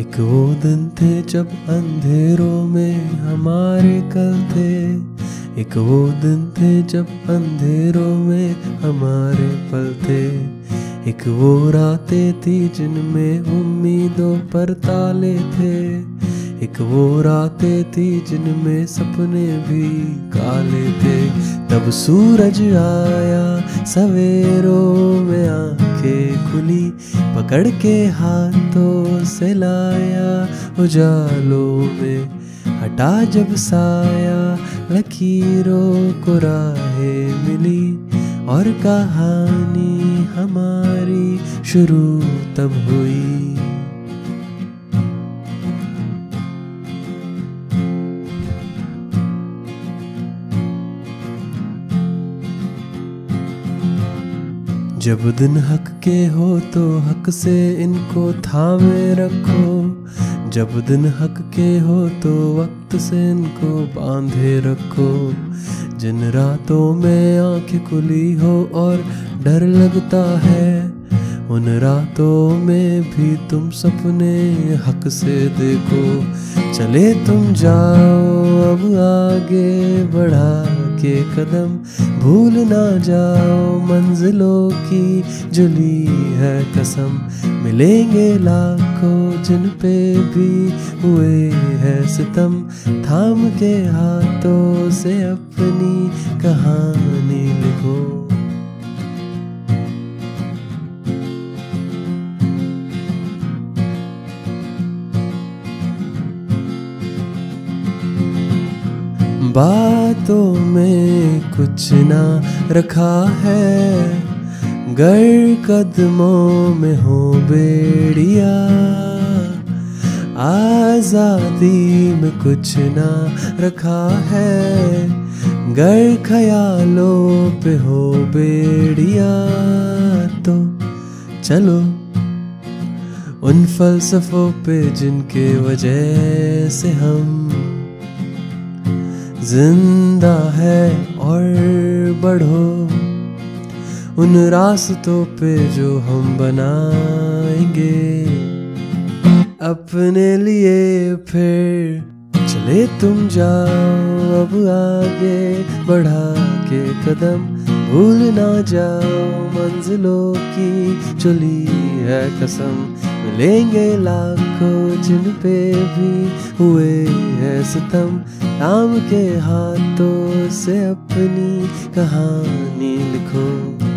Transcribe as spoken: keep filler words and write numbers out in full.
एक वो दिन थे जब अंधेरों में हमारे कल थे, एक वो दिन थे जब अंधेरों में हमारे पल थे, एक वो रातें थी जिनमें उम्मीदों पर ताले थे, एक वो रातें थी जिनमें सपने भी काले थे। तब सूरज आया सवेरों में आंखें खुली, पकड़ के हाथों से लाया उजालों में, हटा जब साया लकीरों को राहें मिली, और कहानी हमारी शुरू तब हुई। जब दिन हक के हो तो हक से इनको थामे रखो, जब दिन हक के हो तो वक्त से इनको बांधे रखो, जिन रातों में आंखें खुली हो और डर लगता है, उन रातों में भी तुम सपने हक से देखो। चले तुम जाओ अब आगे बढ़ा के कदम, भूल ना जाओ मंजिलों की जो ली है कसम, मिलेंगे लाखों जिन पे भी हुए है सितम, थाम के हाथों से अपनी कहानी लिखो। बातों में कुछ ना रखा है, गर कदमों में हो बेड़िया, आज़ादी में कुछ ना रखा है, गर ख्यालों पे हो बेड़िया, तो चलो उन फलसफों पे जिनके वजह से हम जिंदा है, और बढ़ो उन रास्तों पे जो हम बनाएंगे अपने लिए। फिर चले तुम जाओ अब आगे बढ़ा के कदम, भूल ना जाओ मंजिलों की जो ली है कसम, मिलेंगे लाखों जिन पे भी हुए है सितम, थाम के हाथों से अपनी कहानी लिखो।